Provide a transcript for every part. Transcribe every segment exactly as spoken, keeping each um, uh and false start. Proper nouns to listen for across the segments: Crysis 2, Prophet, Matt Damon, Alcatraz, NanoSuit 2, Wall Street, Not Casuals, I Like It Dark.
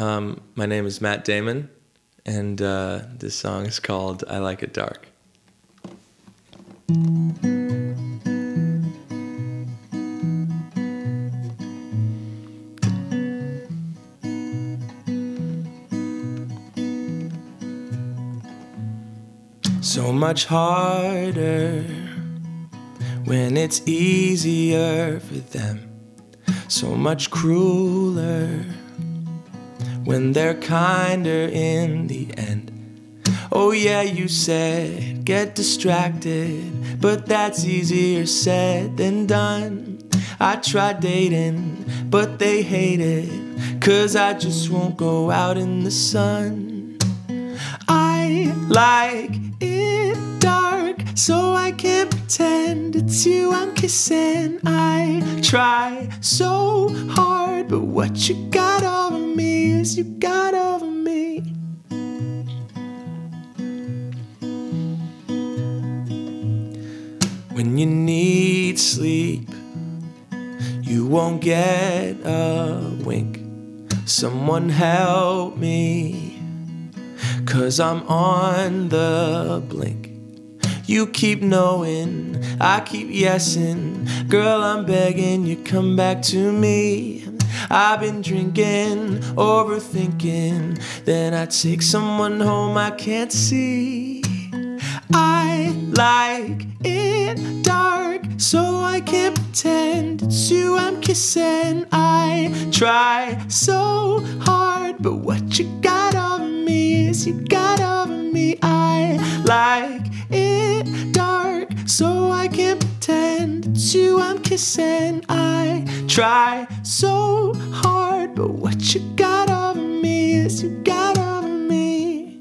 Um, my name is Matt Damon, and uh, this song is called I Like It Dark. So much harder when it's easier for them. So much crueler when they're kinder in the end. Oh yeah, you said get distracted, but that's easier said than done. I tried dating, but they hate it, 'cause I just won't go out in the sun. I like it dark, so I can't pretend it's you I'm kissing. I try so hard, but what you got over me is you got over me. When you need sleep, you won't get a wink. Someone help me, 'cause I'm on the blink. You keep knowing, I keep yesing. Girl, I'm begging you, come back to me. I've been drinking, overthinking. Then I take someone home I can't see. I like it dark, so I can't pretend it's you I'm kissing. I try so hard, but what you got over me is you got over me. I like it dark, so I can't pretend it's you I'm kissing. I try so hard, but what you got over me is you got over me.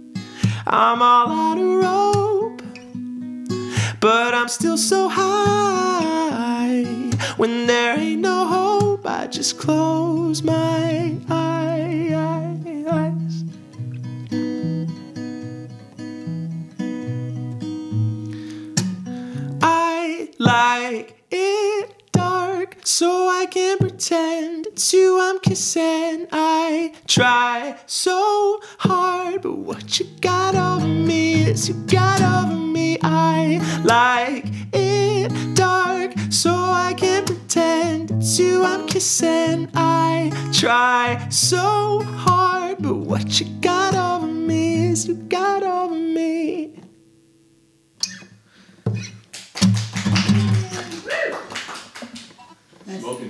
I'm all out of road, but I'm still so high. When there ain't no hope, I just close my eyes. I like it dark, so I can't pretend it's you I'm kissing. I try so hard, but what you got over me is you got over me. I like it dark, so I can't pretend it's you I'm kissing. I try so hard, but what you got over me is you got over me. Nice.